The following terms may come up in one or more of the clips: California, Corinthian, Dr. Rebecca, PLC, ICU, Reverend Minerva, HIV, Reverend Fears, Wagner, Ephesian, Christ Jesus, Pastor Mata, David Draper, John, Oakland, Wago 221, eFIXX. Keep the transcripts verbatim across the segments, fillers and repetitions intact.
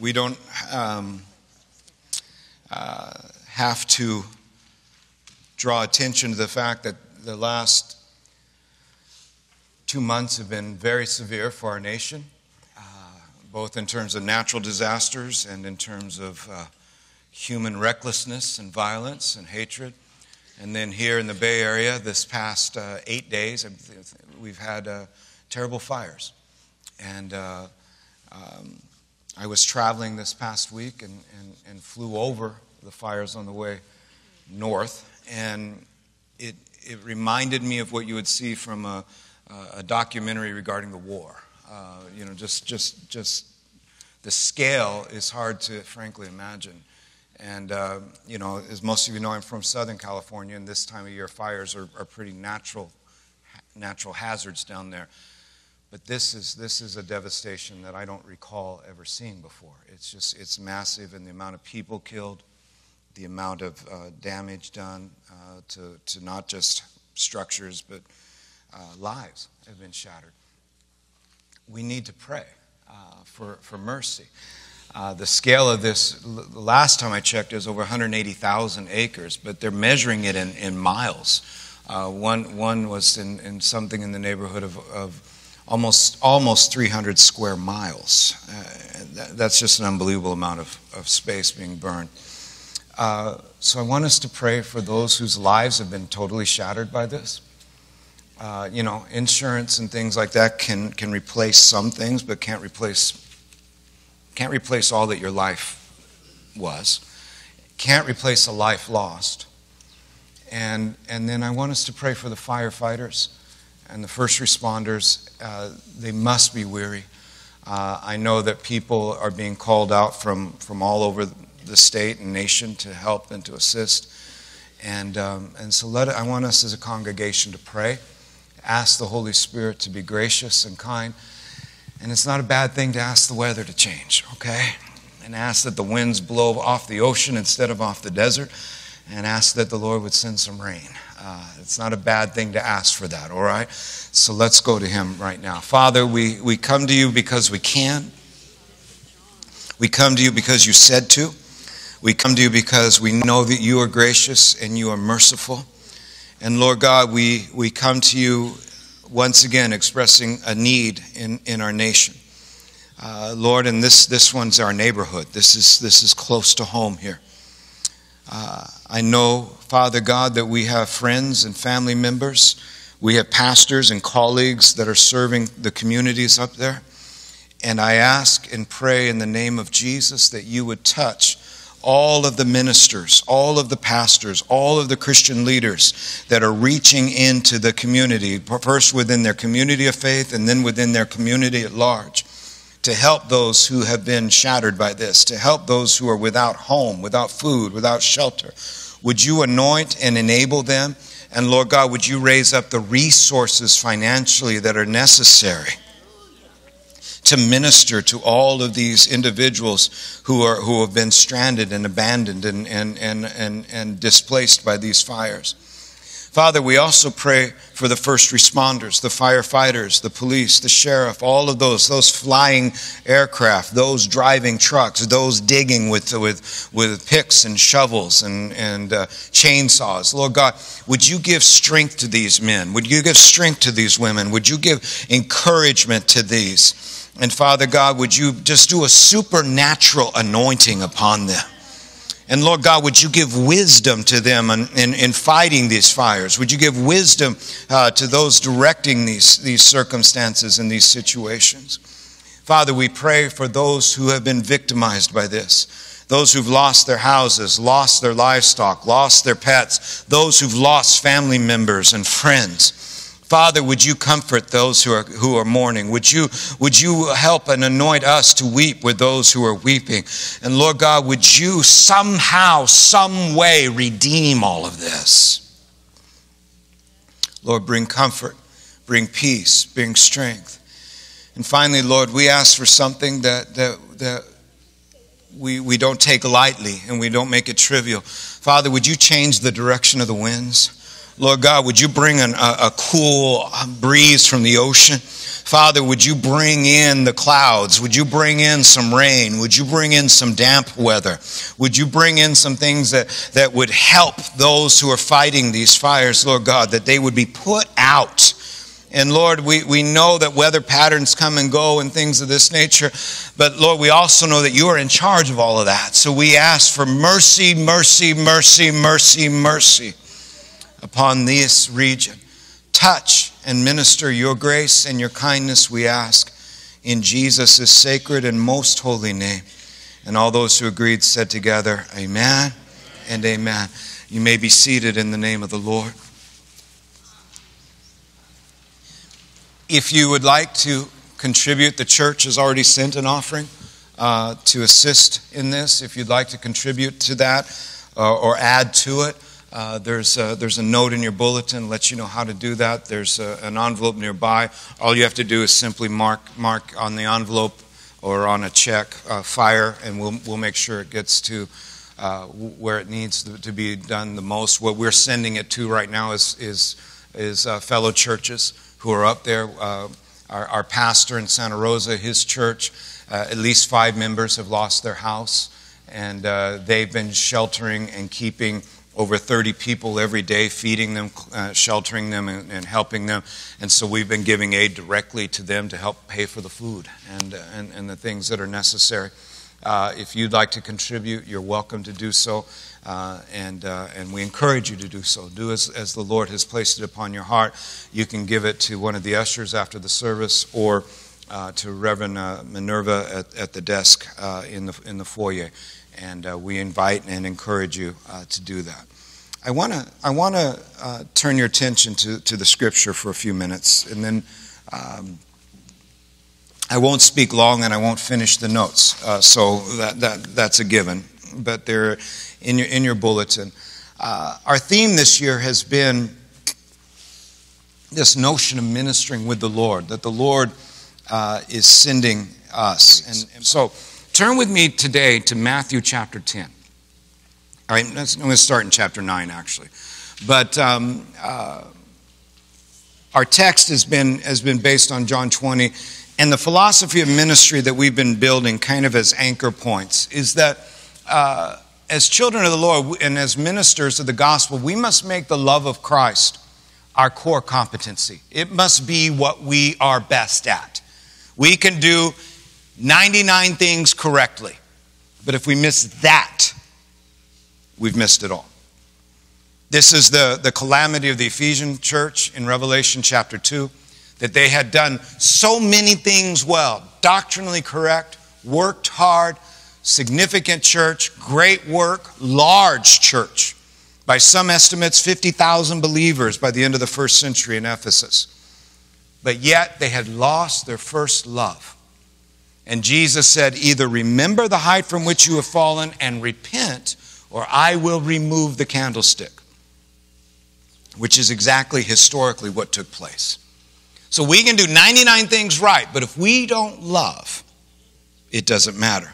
we don't um, uh, have to draw attention to the fact that the last two months have been very severe for our nation, uh, both in terms of natural disasters and in terms of uh, human recklessness and violence and hatred. And then here in the Bay Area, this past uh, eight days, we've had uh, terrible fires. And uh, um, I was traveling this past week and, and, and flew over the fires on the way north. And it, it reminded me of what you would see from a, a documentary regarding the war. Uh, you know, just, just, just the scale is hard to, frankly, imagine. And, uh, you know, as most of you know, I'm from Southern California, and this time of year, fires are, are pretty natural natural hazards down there. But this is this is a devastation that I don't recall ever seeing before. It's just, it's massive, and the amount of people killed, the amount of uh, damage done uh, to, to not just structures, but uh, lives have been shattered. We need to pray uh, for, for mercy. Uh, the scale of this, the last time I checked, it was over one hundred eighty thousand acres, but they're measuring it in, in miles. Uh, one one was in, in something in the neighborhood of, of almost almost three hundred square miles. Uh, that, that's just an unbelievable amount of, of space being burned. Uh, so I want us to pray for those whose lives have been totally shattered by this. Uh, you know, insurance and things like that can, can replace some things, but can't replace Can't replace all that your life was. Can't replace a life lost. And and then I want us to pray for the firefighters and the first responders. Uh, they must be weary. Uh, I know that people are being called out from, from all over the state and nation to help and to assist. And um, and so let it, I want us as a congregation to pray. Ask the Holy Spirit to be gracious and kind. And it's not a bad thing to ask the weather to change, okay? And ask that the winds blow off the ocean instead of off the desert. And ask that the Lord would send some rain. Uh, it's not a bad thing to ask for that, all right? So let's go to Him right now. Father, we, we come to You because we can. We come to You because You said to. We come to You because we know that You are gracious and You are merciful. And Lord God, we, we come to You once again, expressing a need in, in our nation. Uh, Lord, and this, this one's our neighborhood. This is, this is close to home here. Uh, I know, Father God, that we have friends and family members. We have pastors and colleagues that are serving the communities up there. And I ask and pray in the name of Jesus that You would touch all of the ministers, all of the pastors, all of the Christian leaders that are reaching into the community, first within their community of faith and then within their community at large, to help those who have been shattered by this, to help those who are without home, without food, without shelter. Would You anoint and enable them? And Lord God, would You raise up the resources financially that are necessary to minister to all of these individuals who are who have been stranded and abandoned and, and, and, and, and displaced by these fires. Father, we also pray for the first responders, the firefighters, the police, the sheriff, all of those, those flying aircraft, those driving trucks, those digging with, with, with picks and shovels and, and uh, chainsaws. Lord God, would You give strength to these men? Would You give strength to these women? Would You give encouragement to these? And Father God, would You just do a supernatural anointing upon them? And Lord God, would You give wisdom to them in, in, in fighting these fires? Would You give wisdom uh, to those directing these, these circumstances and these situations? Father, we pray for those who have been victimized by this. Those who've lost their houses, lost their livestock, lost their pets. Those who've lost family members and friends. Father, would You comfort those who are who are mourning? Would you would you help and anoint us to weep with those who are weeping? And Lord God, would You somehow, some way redeem all of this? Lord, bring comfort, bring peace, bring strength. And finally, Lord, we ask for something that that that we we don't take lightly and we don't make it trivial. Father, would You change the direction of the winds? Lord God, would You bring an, a, a cool breeze from the ocean? Father, would you bring in the clouds? Would you bring in some rain? Would you bring in some damp weather? Would you bring in some things that, that would help those who are fighting these fires, Lord God, that they would be put out? And Lord, we, we know that weather patterns come and go and things of this nature. But Lord, we also know that you are in charge of all of that. So we ask for mercy, mercy, mercy, mercy, mercy upon this region. Touch and minister your grace and your kindness, we ask, in Jesus' sacred and most holy name. And all those who agreed said together, amen and amen. You may be seated in the name of the Lord. If you would like to contribute, the church has already sent an offering uh, to assist in this. If you'd like to contribute to that uh, or add to it, uh, there's, a, there's a note in your bulletin that lets you know how to do that. There's a, an envelope nearby. All you have to do is simply mark, mark on the envelope or on a check, uh, fire, and we'll, we'll make sure it gets to uh, where it needs to be done the most. What we're sending it to right now is, is, is uh, fellow churches who are up there. Uh, our, our pastor in Santa Rosa, his church, uh, at least five members have lost their house, and uh, they've been sheltering and keeping over thirty people every day, feeding them, uh, sheltering them, and, and helping them. And so we've been giving aid directly to them to help pay for the food and, and, and the things that are necessary. Uh, if you'd like to contribute, you're welcome to do so, uh, and uh, and we encourage you to do so. Do as, as the Lord has placed it upon your heart. You can give it to one of the ushers after the service, or uh, to Reverend uh, Minerva at, at the desk uh, in the in the foyer, and uh, we invite and encourage you uh, to do that. I wanna I wanna uh, turn your attention to to the Scripture for a few minutes, and then. Um, I won't speak long, and I won't finish the notes, uh, so that, that, that's a given. But they're in your, in your bulletin. Uh, our theme this year has been this notion of ministering with the Lord, that the Lord uh, is sending us. And, and so turn with me today to Matthew chapter ten. All right, let's, I'm going to start in chapter nine, actually. But... Um, uh, Our text has been has been based on John twenty, and the philosophy of ministry that we've been building kind of as anchor points is that uh, as children of the Lord and as ministers of the gospel, we must make the love of Christ our core competency. It must be what we are best at. We can do ninety-nine things correctly, but if we miss that, we've missed it all. This is the, the calamity of the Ephesian church in Revelation chapter two, that they had done so many things well, doctrinally correct, worked hard, significant church, great work, large church. By some estimates, fifty thousand believers by the end of the first century in Ephesus. But yet they had lost their first love. And Jesus said, either remember the height from which you have fallen and repent, or I will remove the candlestick. Which is exactly historically what took place. So we can do ninety-nine things right, but if we don't love, it doesn't matter.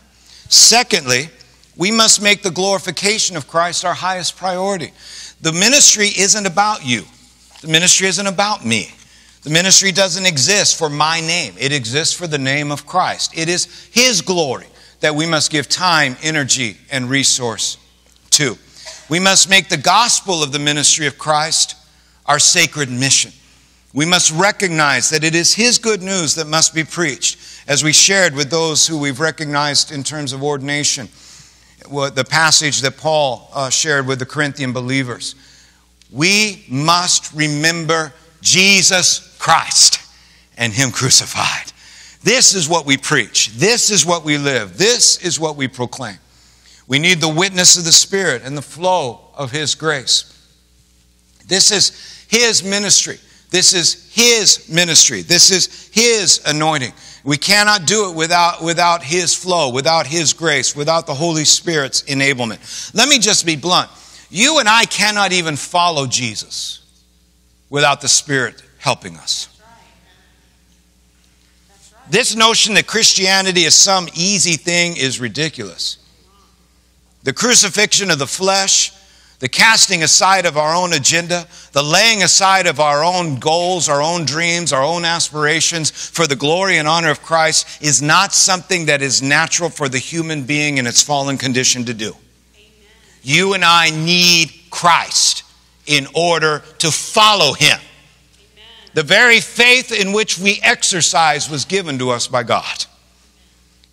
Secondly, we must make the glorification of Christ our highest priority. The ministry isn't about you. The ministry isn't about me. The ministry doesn't exist for my name. It exists for the name of Christ. It is His glory that we must give time, energy, and resource to. We must make the gospel of the ministry of Christ our sacred mission. We must recognize that it is His good news that must be preached, as we shared with those who we've recognized in terms of ordination. The passage that Paul uh, shared with the Corinthian believers. We must remember Jesus Christ and Him crucified. This is what we preach. This is what we live. This is what we proclaim. We need the witness of the Spirit and the flow of His grace. This is His ministry. This is His ministry. This is His anointing. We cannot do it without, without His flow, without His grace, without the Holy Spirit's enablement. Let me just be blunt. You and I cannot even follow Jesus without the Spirit helping us. This notion that Christianity is some easy thing is ridiculous. The crucifixion of the flesh, The casting aside of our own agenda, the laying aside of our own goals, our own dreams, our own aspirations for the glory and honor of Christ is not something that is natural for the human being in its fallen condition to do. Amen. You and I need Christ in order to follow him. Amen. The very faith in which we exercise was given to us by God.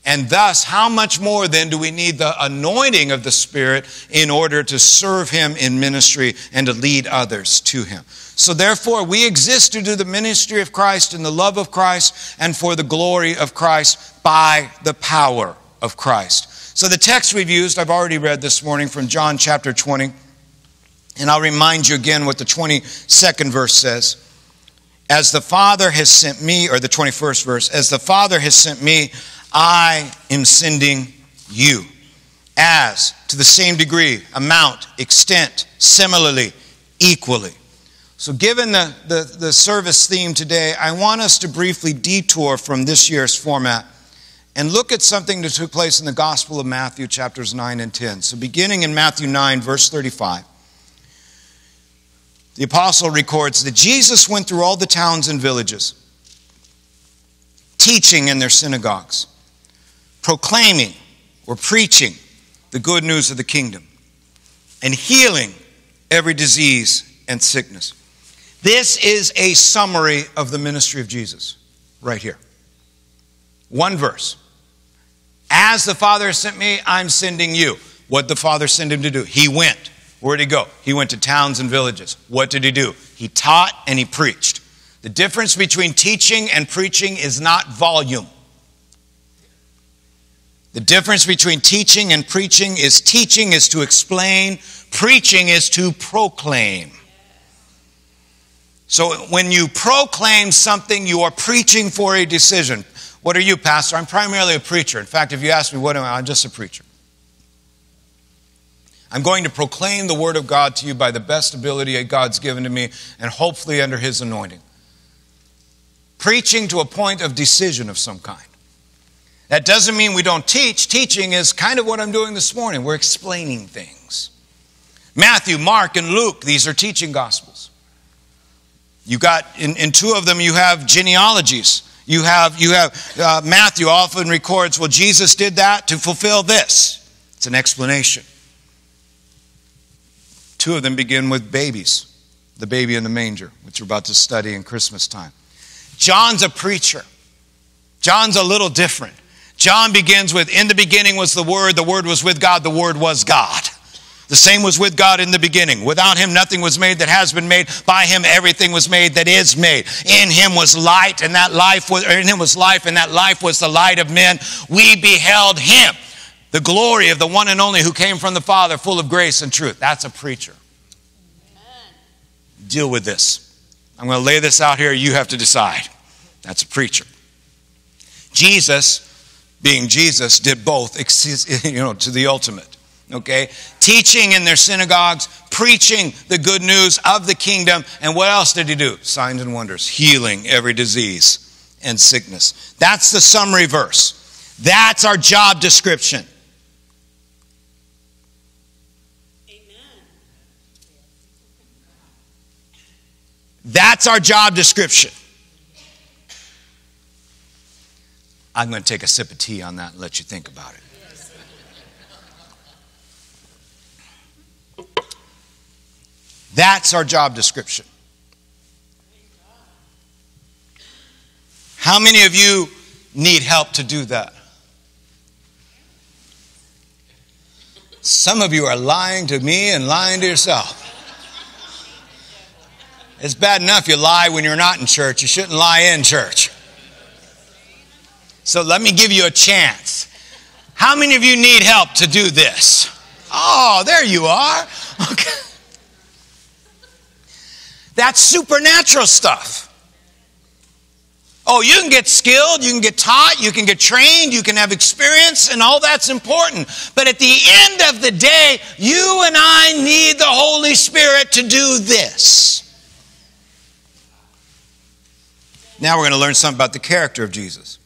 And thus, how much more then do we need the anointing of the Spirit in order to serve him in ministry and to lead others to him? So therefore, we exist to do the ministry of Christ in the love of Christ and for the glory of Christ by the power of Christ. So the text we've used, I've already read this morning from John chapter twenty. And I'll remind you again what the twenty-second verse says. As the Father has sent me, or the twenty-first verse, as the Father has sent me, I am sending you. As, to the same degree, amount, extent, similarly, equally. So given the, the, the service theme today, I want us to briefly detour from this year's format and look at something that took place in the Gospel of Matthew, chapters nine and ten. So beginning in Matthew nine, verse thirty-five, the apostle records that Jesus went through all the towns and villages, teaching in their synagogues, proclaiming or preaching the good news of the kingdom, and healing every disease and sickness. This is a summary of the ministry of Jesus right here. One verse. As the Father has sent me, I'm sending you. What did the Father send him to do? He went. Where did he go? He went to towns and villages. What did he do? He taught and he preached. The difference between teaching and preaching is not volume. The difference between teaching and preaching is teaching is to explain, preaching is to proclaim. So when you proclaim something, you are preaching for a decision. What are you, Pastor? I'm primarily a preacher. In fact, if you ask me what am I, I'm just a preacher. I'm going to proclaim the word of God to you by the best ability God's given to me and hopefully under his anointing. Preaching to a point of decision of some kind. That doesn't mean we don't teach. Teaching is kind of what I'm doing this morning. We're explaining things. Matthew, Mark, and Luke, these are teaching gospels. You got, in, in two of them, you have genealogies. You have, you have uh, Matthew often records, well, Jesus did that to fulfill this. It's an explanation. Two of them begin with babies, the baby in the manger, which we're about to study in Christmas time. John's a preacher. John's a little different. John begins with, in the beginning was the Word, the Word was with God, the Word was God. The same was with God in the beginning. Without him, nothing was made that has been made. By him, everything was made that is made. In him was light, and that life was, or in him was life, and that life was the light of men. We beheld him, the glory of the one and only who came from the Father, full of grace and truth. That's a preacher. Amen. Deal with this. I'm going to lay this out here. You have to decide. That's a preacher. Jesus, being Jesus, did both, you know, to the ultimate. Okay? Teaching in their synagogues, preaching the good news of the kingdom. And what else did he do? Signs and wonders, healing every disease and sickness. That's the summary verse. That's our job description. That's our job description. I'm going to take a sip of tea on that and let you think about it. Yes. That's our job description. How many of you need help to do that? Some of you are lying to me and lying to yourself. It's bad enough you lie when you're not in church. You shouldn't lie in church. So let me give you a chance. How many of you need help to do this? Oh, there you are. Okay. That's supernatural stuff. Oh, you can get skilled, you can get taught, you can get trained, you can have experience, and all that's important. But at the end of the day, you and I need the Holy Spirit to do this. Now we're going to learn something about the character of Jesus.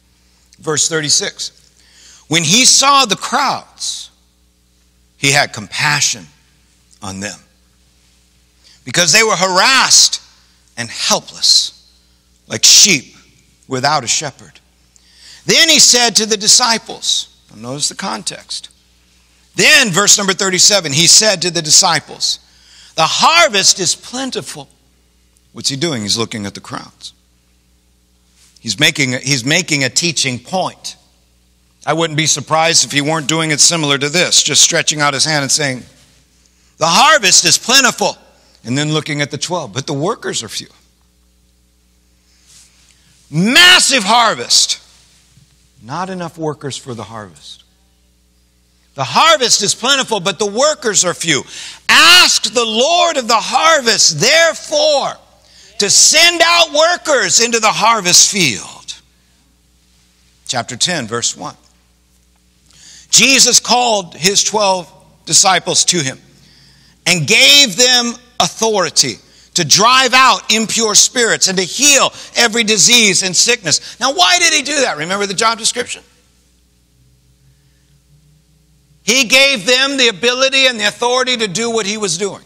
Verse thirty-six. When he saw the crowds, he had compassion on them because they were harassed and helpless, like sheep without a shepherd. Then he said to the disciples, notice the context. Then, verse number thirty-seven, he said to the disciples, the harvest is plentiful. What's he doing? He's looking at the crowds. He's making, he's making a teaching point. I wouldn't be surprised if he weren't doing it similar to this, just stretching out his hand and saying, the harvest is plentiful. And then looking at the twelve, but the workers are few. Massive harvest. Not enough workers for the harvest. The harvest is plentiful, but the workers are few. Ask the Lord of the harvest, therefore, to send out workers into the harvest field. Chapter ten, verse one. Jesus called his twelve disciples to him and gave them authority to drive out impure spirits and to heal every disease and sickness. Now, why did he do that? Remember the job description? He gave them the ability and the authority to do what he was doing.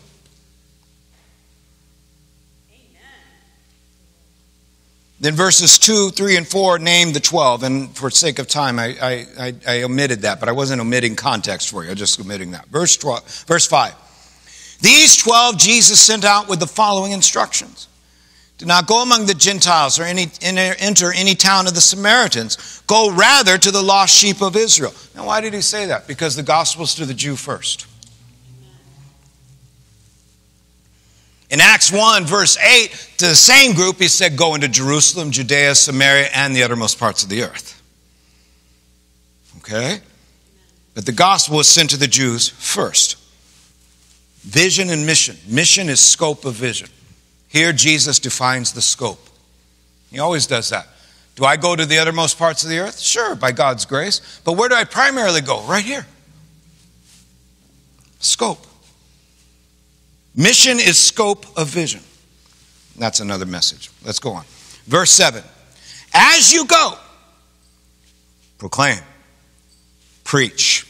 Then verses two, three, and four name the twelve. And for sake of time, I, I, I, I omitted that, but I wasn't omitting context for you. I was just omitting that. Verse twelve, verse five. These twelve Jesus sent out with the following instructions. Do not go among the Gentiles or any, enter any town of the Samaritans. Go rather to the lost sheep of Israel. Now, why did he say that? Because the gospel is to the Jew first. In Acts one, verse eight, to the same group, he said, go into Jerusalem, Judea, Samaria, and the uttermost parts of the earth. Okay? But the gospel was sent to the Jews first. Vision and mission. Mission is scope of vision. Here, Jesus defines the scope. He always does that. Do I go to the uttermost parts of the earth? Sure, by God's grace. But where do I primarily go? Right here. Scope. Mission is scope of vision. That's another message. Let's go on. Verse seven. As you go, proclaim, preach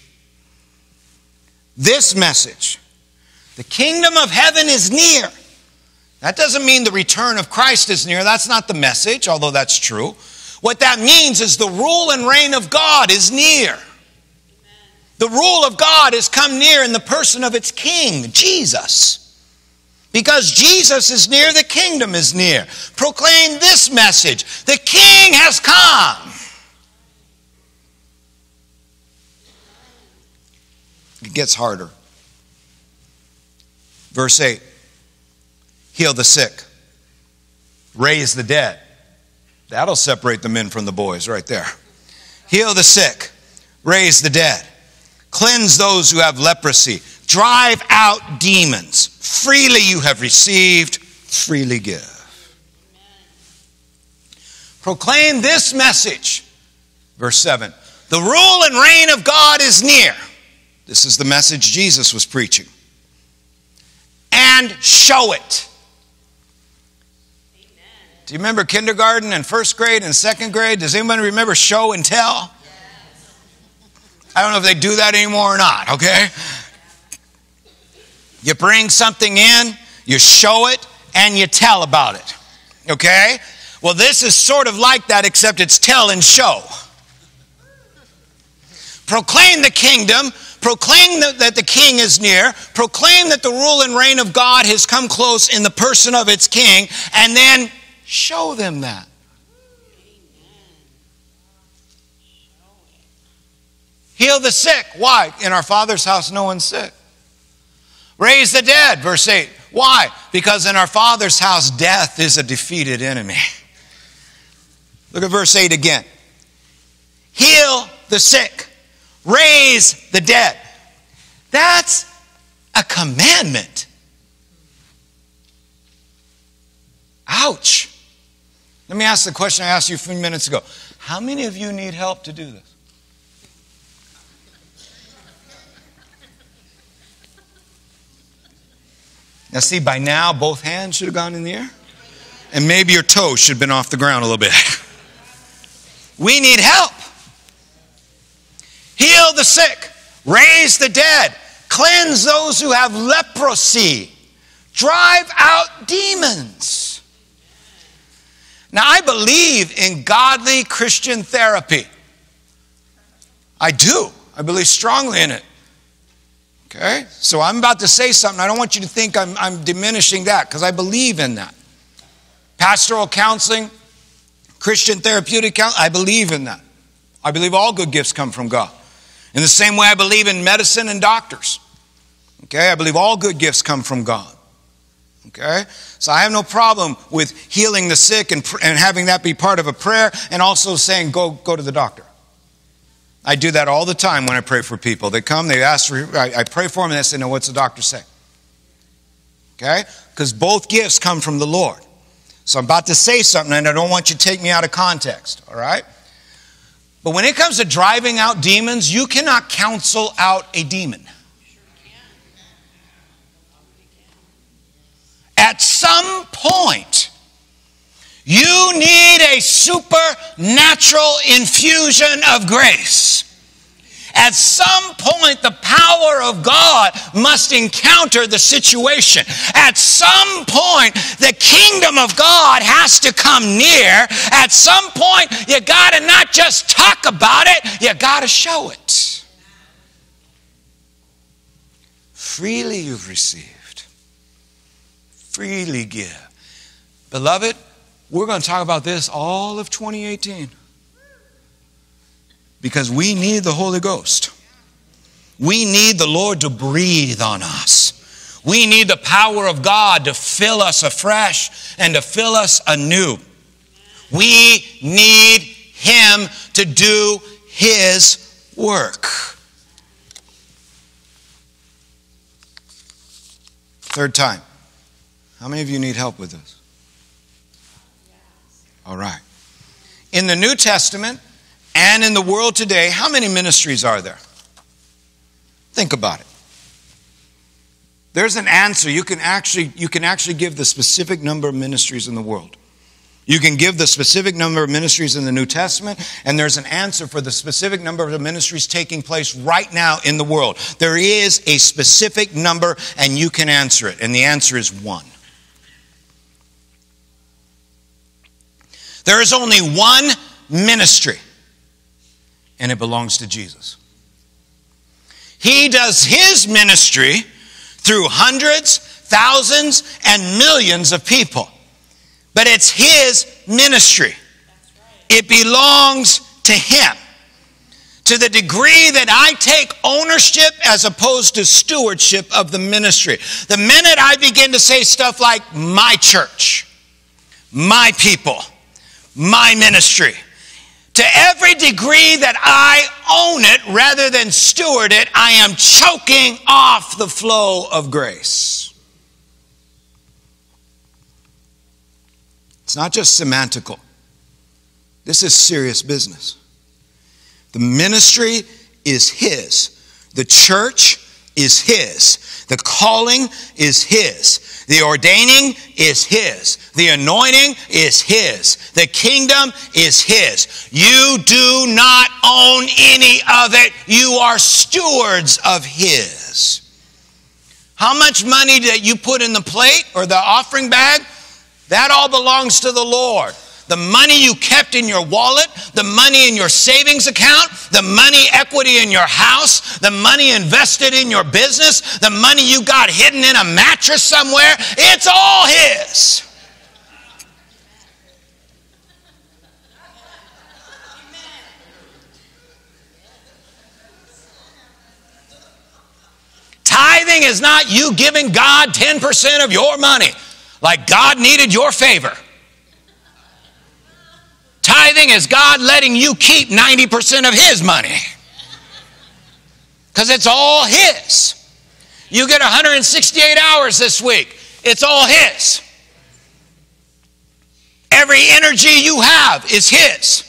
this message. The kingdom of heaven is near. That doesn't mean the return of Christ is near. That's not the message, although that's true. What that means is the rule and reign of God is near. The rule of God has come near in the person of its king, Jesus. Because Jesus is near, the kingdom is near. Proclaim this message. The king has come. It gets harder. Verse eight, heal the sick, raise the dead. That'll separate the men from the boys right there. Heal the sick, raise the dead, cleanse those who have leprosy, drive out demons. Freely you have received, freely give. Proclaim this message. Verse seven, the rule and reign of God is near. This is the message Jesus was preaching. And show it. Amen. Do you remember kindergarten and first grade and second grade? Does anybody remember show and tell? Yes. I don't know if they do that anymore or not, okay? You bring something in, you show it, and you tell about it, okay? Well, this is sort of like that, except it's tell and show. Proclaim the kingdom. Proclaim that, that the king is near. Proclaim that the rule and reign of God has come close in the person of its king. And then show them that. Heal the sick. Why? In our Father's house, no one's sick. Raise the dead, verse eight. Why? Because in our Father's house, death is a defeated enemy. Look at verse eight again. Heal the sick. Raise the dead. That's a commandment. Ouch. Let me ask the question I asked you a few minutes ago. How many of you need help to do this? Now see, by now, both hands should have gone in the air. And maybe your toes should have been off the ground a little bit. We need help. Heal the sick, raise the dead, cleanse those who have leprosy, drive out demons. Now, I believe in godly Christian therapy. I do. I believe strongly in it. Okay? So I'm about to say something. I don't want you to think I'm, I'm diminishing that, because I believe in that. Pastoral counseling, Christian therapeutic counseling, I believe in that. I believe all good gifts come from God. In the same way I believe in medicine and doctors. Okay? I believe all good gifts come from God. Okay? So I have no problem with healing the sick and, and having that be part of a prayer, and also saying, go, go to the doctor. I do that all the time when I pray for people. They come, they ask for, I, I pray for them, and they say, no, what's the doctor say? Okay? Because both gifts come from the Lord. So I'm about to say something, and I don't want you to take me out of context, all right? But when it comes to driving out demons, you cannot counsel out a demon. At some point, you need a supernatural infusion of grace. At some point, the power of God must encounter the situation. At some point, the kingdom of God has to come near. At some point, you got to not just talk about it, you got to show it. Freely you've received, freely give. Beloved, we're going to talk about this all of twenty eighteen. Because we need the Holy Ghost. We need the Lord to breathe on us. We need the power of God to fill us afresh and to fill us anew. We need Him to do His work. Third time. How many of you need help with this? All right. In the New Testament and in the world today, how many ministries are there? Think about it. There's an answer. You can actually, you can actually give the specific number of ministries in the world. You can give the specific number of ministries in the New Testament, and there's an answer for the specific number of ministries taking place right now in the world. There is a specific number, and you can answer it. And the answer is one. There is only one ministry, and it belongs to Jesus. He does His ministry through hundreds, thousands, and millions of people. But it's His ministry. It belongs to Him. To the degree that I take ownership as opposed to stewardship of the ministry. The minute I begin to say stuff like, my church, my people, my ministry, to every degree that I own it rather than steward it, I am choking off the flow of grace. It's not just semantical. This is serious business. The ministry is His. The church is His. The calling is His. The ordaining is His. The anointing is His. The kingdom is His. You do not own any of it. You are stewards of His. How much money that you put in the plate or the offering bag, that all belongs to the Lord. The money you kept in your wallet, the money in your savings account, the money equity in your house, the money invested in your business, the money you got hidden in a mattress somewhere, it's all His. Tithing is not you giving God ten percent of your money, like God needed your favor. Tithing is God letting you keep ninety percent of His money. Because it's all His. You get one hundred sixty-eight hours this week. It's all His. Every energy you have is His.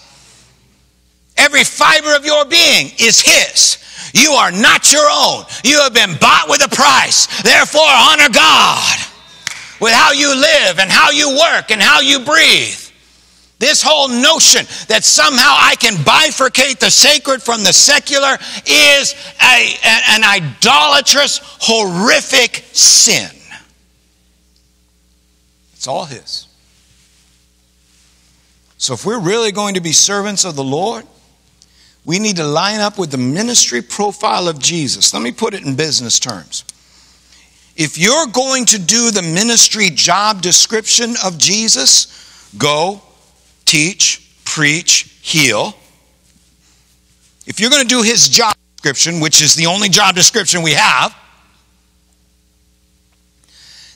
Every fiber of your being is His. You are not your own. You have been bought with a price. Therefore, honor God with how you live and how you work and how you breathe. This whole notion that somehow I can bifurcate the sacred from the secular is a, an idolatrous, horrific sin. It's all his. So if we're really going to be servants of the Lord, we need to line up with the ministry profile of Jesus. Let me put it in business terms. If you're going to do the ministry job description of Jesus, go, teach, preach, heal. If you're going to do his job description, which is the only job description we have,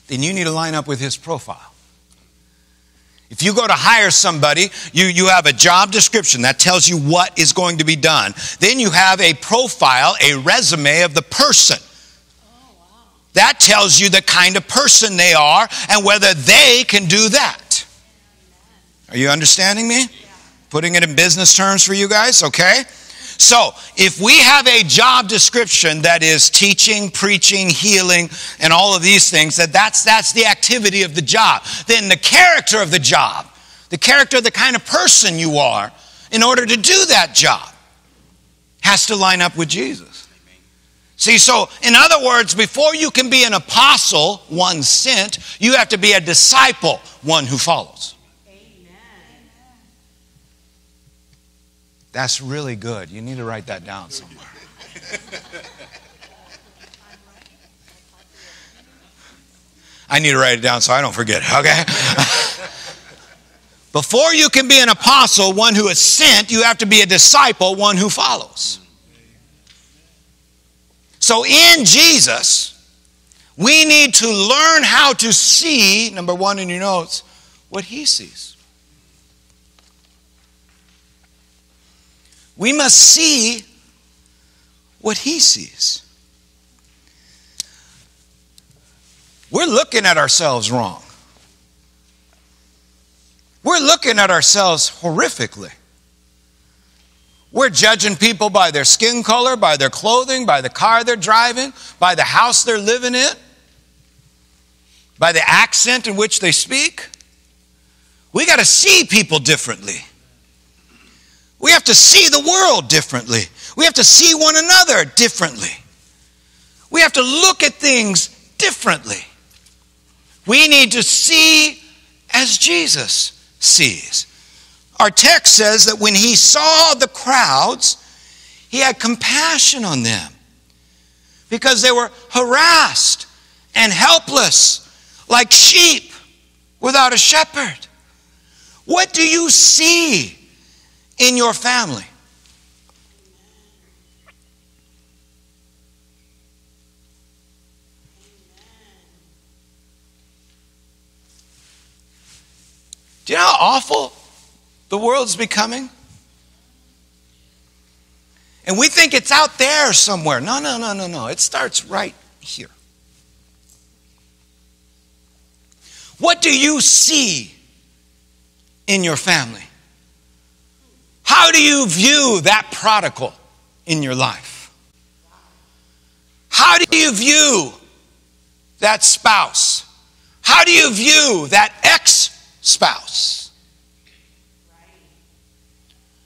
then you need to line up with his profile. If you go to hire somebody, you, you have a job description that tells you what is going to be done. Then you have a profile, a resume of the person. Oh, wow. That tells you the kind of person they are and whether they can do that. Are you understanding me? Yeah. Putting it in business terms for you guys, okay? So if we have a job description that is teaching, preaching, healing, and all of these things, that that's, that's the activity of the job, then the character of the job, the character of the kind of person you are in order to do that job has to line up with Jesus. See, so in other words, before you can be an apostle, one sent, you have to be a disciple, one who follows. That's really good. You need to write that down somewhere. I need to write it down so I don't forget it, okay? Before you can be an apostle, one who is sent, you have to be a disciple, one who follows. So in Jesus, we need to learn how to see, number one in your notes, what he sees. We must see what he sees. We're looking at ourselves wrong. We're looking at ourselves horrifically. We're judging people by their skin color, by their clothing, by the car they're driving, by the house they're living in, by the accent in which they speak. We got to see people differently. We have to see the world differently. We have to see one another differently. We have to look at things differently. We need to see as Jesus sees. Our text says that when he saw the crowds, he had compassion on them because they were harassed and helpless like sheep without a shepherd. What do you see in your family? Do you know how awful the world's becoming? And we think it's out there somewhere. No, no, no, no, no. It starts right here. What do you see in your family? How do you view that prodigal in your life? How do you view that spouse? How do you view that ex-spouse?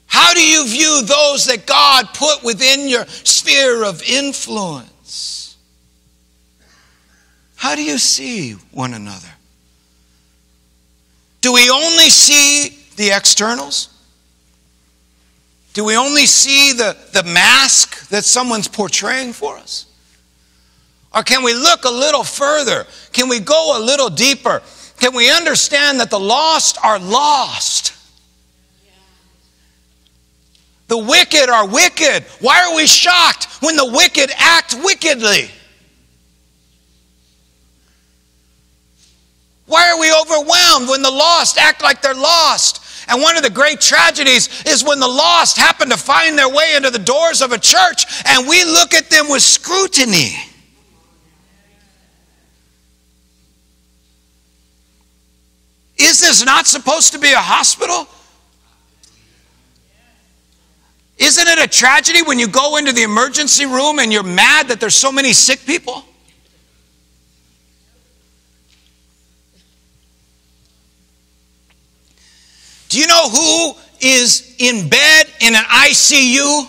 How do you view those that God put within your sphere of influence? How do you see one another? Do we only see the externals? Do we only see the, the mask that someone's portraying for us? Or can we look a little further? Can we go a little deeper? Can we understand that the lost are lost? The wicked are wicked. Why are we shocked when the wicked act wickedly? Why are we overwhelmed when the lost act like they're lost? And one of the great tragedies is when the lost happen to find their way into the doors of a church and we look at them with scrutiny. Is this not supposed to be a hospital? Isn't it a tragedy when you go into the emergency room and you're mad that there's so many sick people? Do you know who is in bed in an I C U?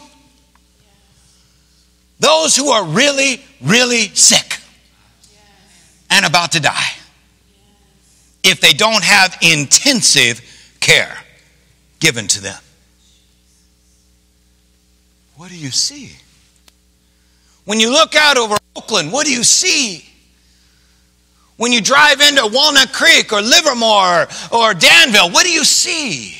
Those who are really, really sick and about to die. if they don't have intensive care given to them. What do you see? When you look out over Oakland, what do you see? When you drive into Walnut Creek or Livermore or Danville, what do you see?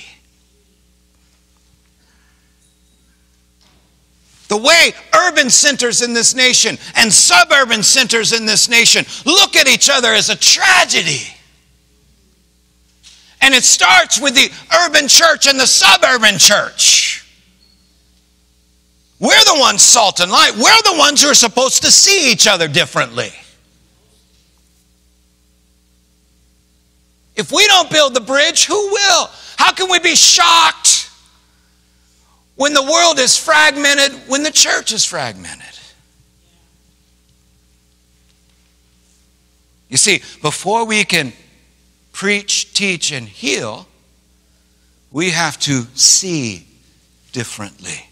The way urban centers in this nation and suburban centers in this nation look at each other is a tragedy. And it starts with the urban church and the suburban church. We're the ones salt and light. We're the ones who are supposed to see each other differently. If we don't build the bridge, who will? How can we be shocked when the world is fragmented, when the church is fragmented? You see, before we can preach, teach, and heal, we have to see differently.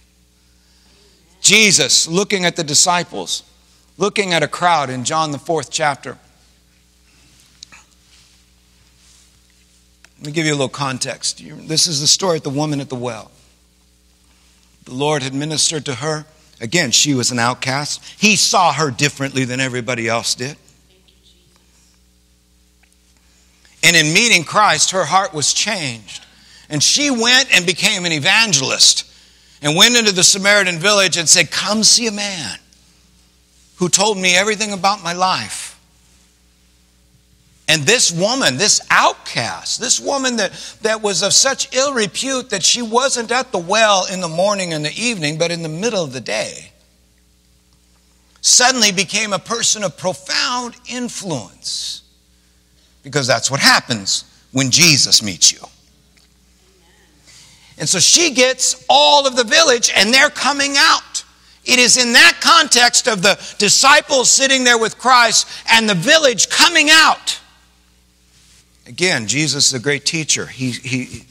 Jesus, looking at the disciples, looking at a crowd in John the fourth chapter. Let me give you a little context. This is the story of the woman at the well. The Lord had ministered to her. Again, she was an outcast. He saw her differently than everybody else did. And in meeting Christ, her heart was changed. And she went and became an evangelist. And went into the Samaritan village and said, come see a man who told me everything about my life. And this woman, this outcast, this woman that, that was of such ill repute that she wasn't at the well in the morning and the evening, but in the middle of the day, suddenly became a person of profound influence. Because that's what happens when Jesus meets you. And so she gets all of the village and they're coming out. It is in that context of the disciples sitting there with Christ and the village coming out. Again, Jesus is a great teacher. He, he,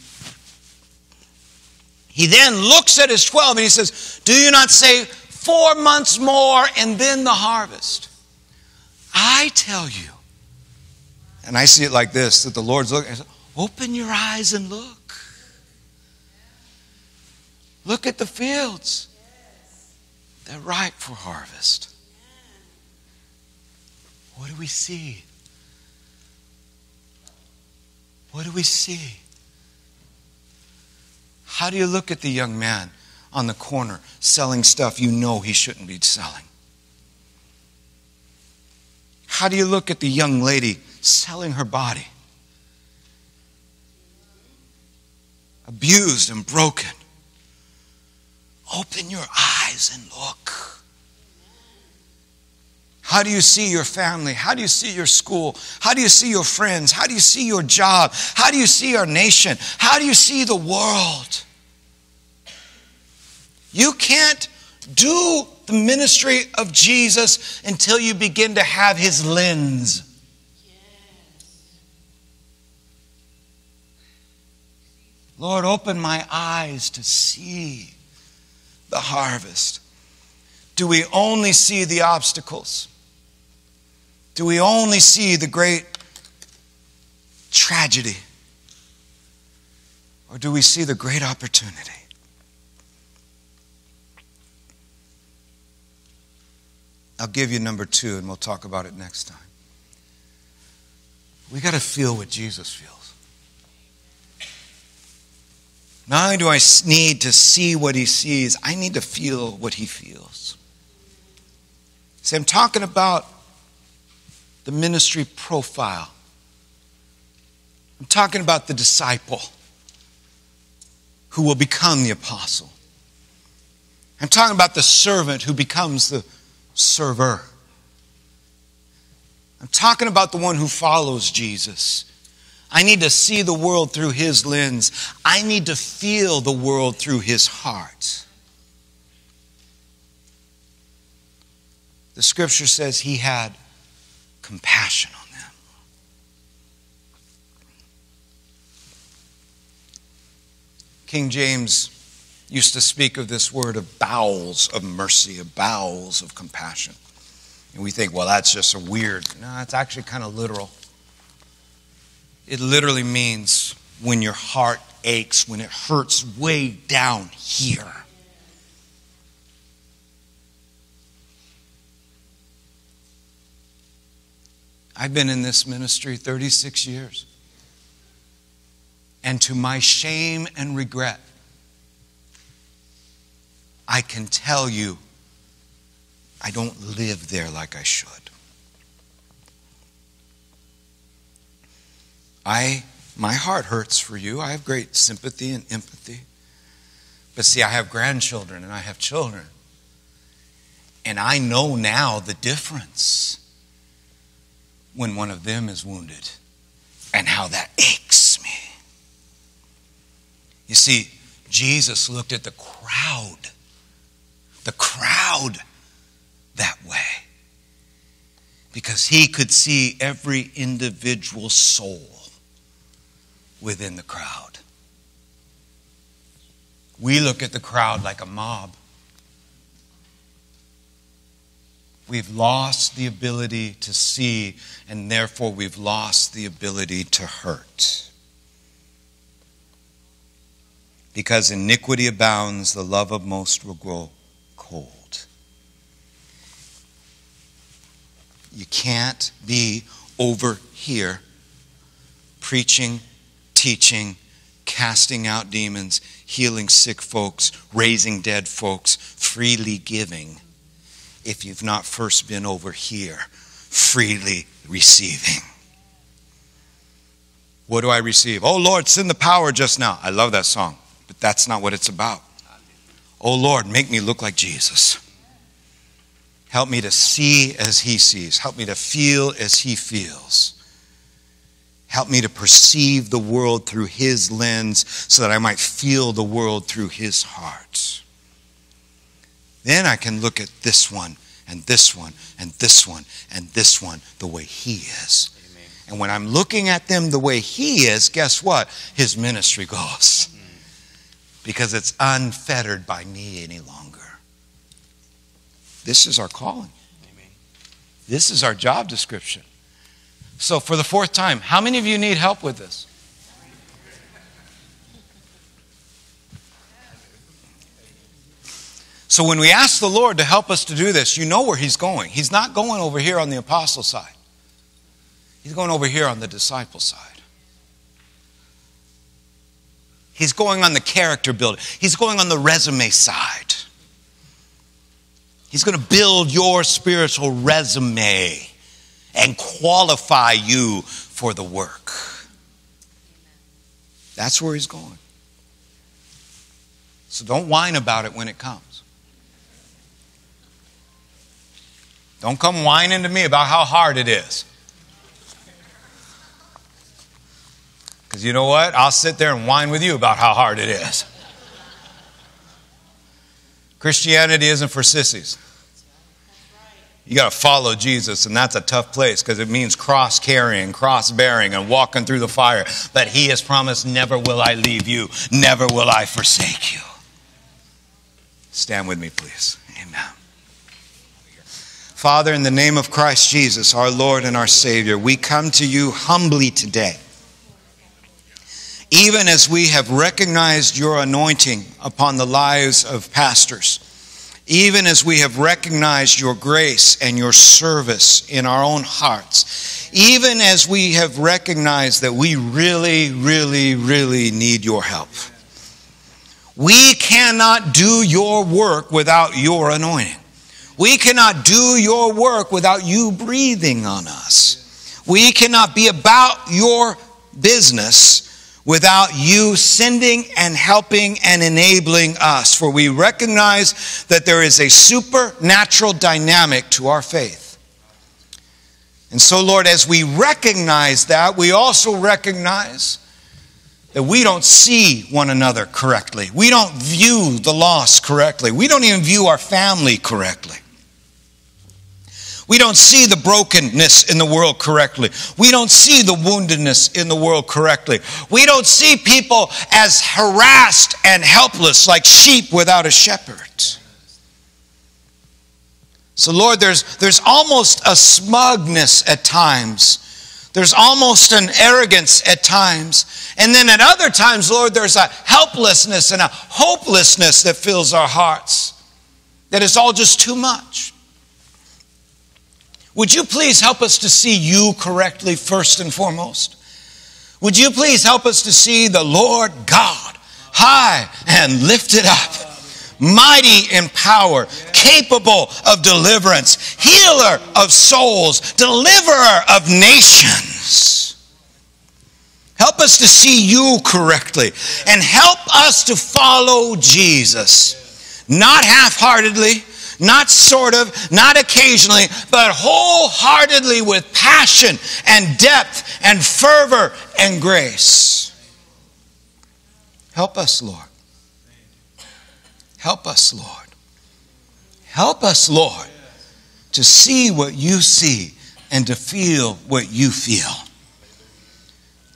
he then looks at his twelve and he says, do you not say four months more and then the harvest? I tell you. And I see it like this, that the Lord's looking. Open your eyes and look. Look at the fields. They're ripe for harvest. What do we see? What do we see? How do you look at the young man on the corner selling stuff you know he shouldn't be selling? How do you look at the young lady selling her body? Abused and broken. Open your eyes and look. How do you see your family? How do you see your school? How do you see your friends? How do you see your job? How do you see our nation? How do you see the world? You can't do the ministry of Jesus until you begin to have his lens. Lord, open my eyes to see the harvest. Do we only see the obstacles? Do we only see the great tragedy? Or do we see the great opportunity? I'll give you number two and we'll talk about it next time. We got to feel what Jesus feels. Not only do I need to see what he sees, I need to feel what he feels. See, I'm talking about the ministry profile. I'm talking about the disciple who will become the apostle. I'm talking about the servant who becomes the server. I'm talking about the one who follows Jesus. I need to see the world through his lens. I need to feel the world through his heart. The scripture says he had compassion on them. King James used to speak of this word of bowels of mercy, of bowels of compassion. And we think, well, that's just a weird. No, it's actually kind of literal. It literally means when your heart aches, when it hurts way down here. I've been in this ministry thirty-six years. And to my shame and regret, I can tell you, I don't live there like I should. I, my heart hurts for you. I have great sympathy and empathy. But see, I have grandchildren and I have children. And I know now the difference when one of them is wounded and how that aches me. You see, Jesus looked at the crowd, the crowd that way, because he could see every individual soul within the crowd. We look at the crowd like a mob. We've lost the ability to see, and therefore we've lost the ability to hurt. Because iniquity abounds, the love of most will grow cold. You can't be over here preaching, teaching, casting out demons, healing sick folks, raising dead folks, freely giving, if you've not first been over here, freely receiving. What do I receive? Oh, Lord, send the power just now. I love that song, but that's not what it's about. Oh, Lord, make me look like Jesus. Help me to see as he sees. Help me to feel as he feels. Help me to perceive the world through his lens so that I might feel the world through his heart. Then I can look at this one, and this one, and this one, and this one, the way he is. Amen. And when I'm looking at them the way he is, guess what? His ministry goes. Mm-hmm. Because it's unfettered by me any longer. This is our calling. Amen. This is our job description. So for the fourth time, how many of you need help with this? So when we ask the Lord to help us to do this, you know where he's going. He's not going over here on the apostle side. He's going over here on the disciple side. He's going on the character building. He's going on the resume side. He's going to build your spiritual resume and qualify you for the work. That's where he's going. So don't whine about it when it comes. Don't come whining to me about how hard it is. Because you know what? I'll sit there and whine with you about how hard it is. Christianity isn't for sissies. You got to follow Jesus, and that's a tough place because it means cross-carrying, cross-bearing, and walking through the fire. But he has promised, never will I leave you, never will I forsake you. Stand with me, please. Amen. Father, in the name of Christ Jesus, our Lord and our Savior, we come to you humbly today. Even as we have recognized your anointing upon the lives of pastors, even as we have recognized your grace and your service in our own hearts, even as we have recognized that we really, really, really need your help, we cannot do your work without your anointing. We cannot do your work without you breathing on us. We cannot be about your business without you sending and helping and enabling us. For we recognize that there is a supernatural dynamic to our faith. And so, Lord, as we recognize that, we also recognize that we don't see one another correctly. We don't view the loss correctly. We don't even view our family correctly. We don't see the brokenness in the world correctly. We don't see the woundedness in the world correctly. We don't see people as harassed and helpless like sheep without a shepherd. So, Lord, there's, there's almost a smugness at times There's almost an arrogance at times. And then at other times, Lord, there's a helplessness and a hopelessness that fills our hearts. That it's all just too much. Would you please help us to see you correctly first and foremost? Would you please help us to see the Lord God high and lifted up, mighty in power, capable of deliverance, healer of souls, deliverer of nations. Help us to see you correctly and help us to follow Jesus, not half-heartedly, not sort of, not occasionally, but wholeheartedly with passion and depth and fervor and grace. Help us, Lord. Help us, Lord. Help us, Lord, to see what you see and to feel what you feel.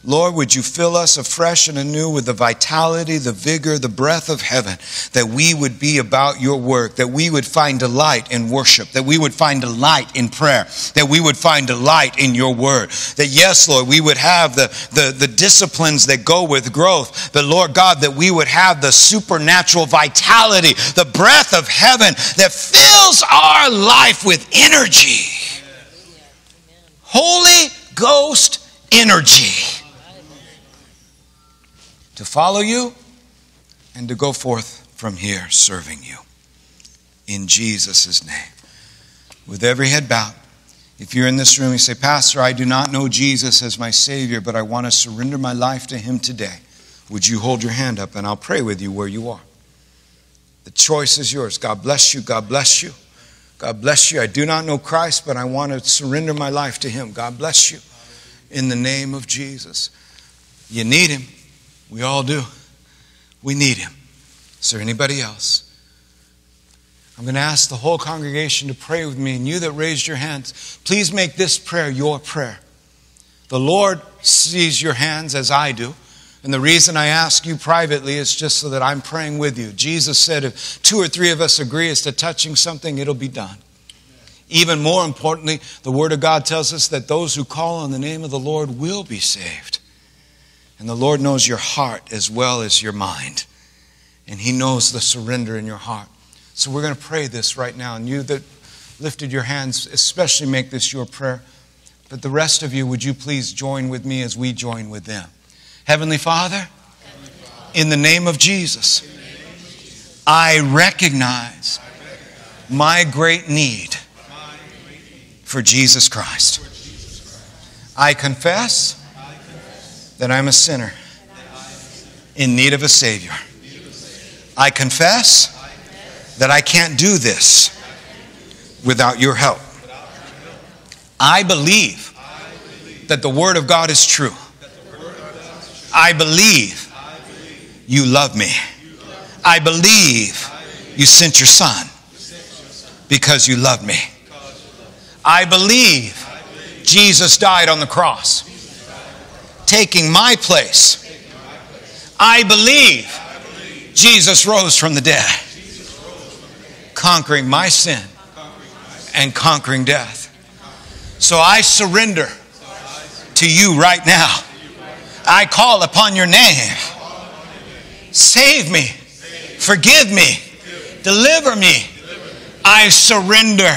Lord, would you fill us afresh and anew with the vitality, the vigor, the breath of heaven, that we would be about your work, that we would find delight in worship, that we would find delight in prayer, that we would find delight in your word, that yes, Lord, we would have the, the, the disciplines that go with growth, but Lord God, that we would have the supernatural vitality, the breath of heaven that fills our life with energy. Holy Ghost energy. To follow you and to go forth from here serving you. In Jesus' name. With every head bowed, if you're in this room, you say, Pastor, I do not know Jesus as my Savior, but I want to surrender my life to Him today. Would you hold your hand up and I'll pray with you where you are. The choice is yours. God bless you. God bless you. God bless you. I do not know Christ, but I want to surrender my life to Him. God bless you. In the name of Jesus. You need Him. We all do. We need Him. Is there anybody else? I'm going to ask the whole congregation to pray with me. And you that raised your hands, please make this prayer your prayer. The Lord sees your hands as I do. And the reason I ask you privately is just so that I'm praying with you. Jesus said if two or three of us agree as to touching something, it'll be done. Even more importantly, the Word of God tells us that those who call on the name of the Lord will be saved. And the Lord knows your heart as well as your mind. And He knows the surrender in your heart. So we're going to pray this right now. And you that lifted your hands, especially make this your prayer. But the rest of you, would you please join with me as we join with them? Heavenly Father, Heavenly Father, in the name of Jesus, in the name of Jesus, I recognize, I recognize my great need, my great need for Jesus Christ. For Jesus Christ. I confess that I'm a sinner in need of a Savior. I confess that I can't do this without your help. I believe that the Word of God is true. I believe you love me. I believe you sent your Son because you love me. I believe Jesus died on the cross, taking my place. I believe Jesus rose from the dead, conquering my sin and conquering death. So I surrender to you right now. I call upon your name. Save me. Forgive me. Deliver me. I surrender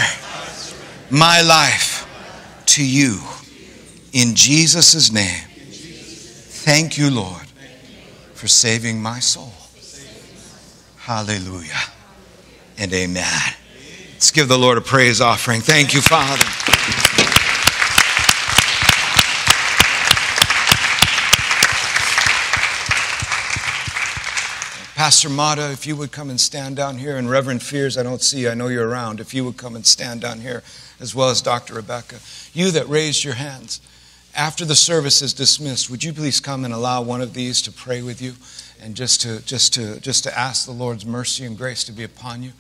my life to you. In Jesus' name. Thank you, Lord, for saving my soul. Hallelujah and amen. Let's give the Lord a praise offering. Thank you, Father. Pastor Mata, if you would come and stand down here, and Reverend Fears, I don't see you, I know you're around. If you would come and stand down here, as well as Doctor Rebecca. You that raised your hands, after the service is dismissed, would you please come and allow one of these to pray with you and just to, just to, just to ask the Lord's mercy and grace to be upon you?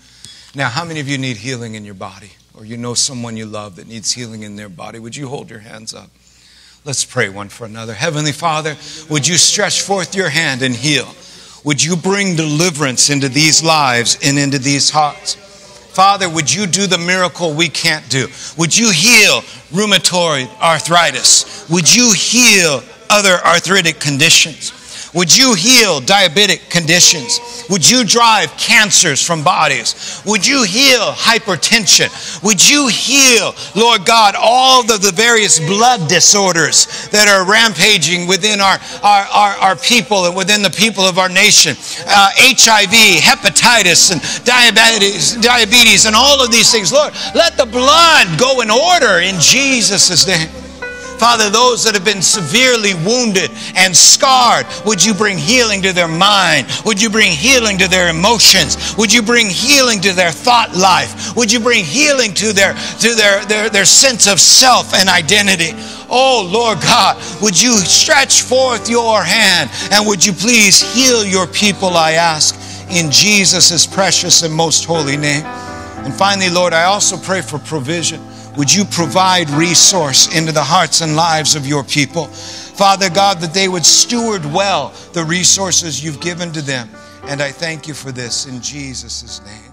Now, how many of you need healing in your body, or you know someone you love that needs healing in their body? Would you hold your hands up? Let's pray one for another. Heavenly Father, would you stretch forth your hand and heal? Would you bring deliverance into these lives and into these hearts? Father, would you do the miracle we can't do? Would you heal rheumatoid arthritis? Would you heal other arthritic conditions? Would you heal diabetic conditions? Would you drive cancers from bodies? Would you heal hypertension? Would you heal, Lord God, all of the various blood disorders that are rampaging within our, our, our, our people and within the people of our nation? Uh, H I V, hepatitis, and diabetes, diabetes, and all of these things. Lord, let the blood go in order in Jesus' name. Father, those that have been severely wounded and scarred, would you bring healing to their mind? Would you bring healing to their emotions? Would you bring healing to their thought life? Would you bring healing to their, to their, their, their sense of self and identity? Oh, Lord God, would you stretch forth your hand and would you please heal your people, I ask, in Jesus' precious and most holy name. And finally, Lord, I also pray for provision. Would you provide resource into the hearts and lives of your people? Father God, that they would steward well the resources you've given to them. And I thank you for this in Jesus' name.